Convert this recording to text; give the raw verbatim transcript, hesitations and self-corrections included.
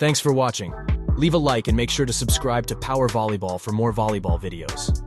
Thanks for watching. Leave a like and make sure to subscribe to Power Volleyball for more volleyball videos.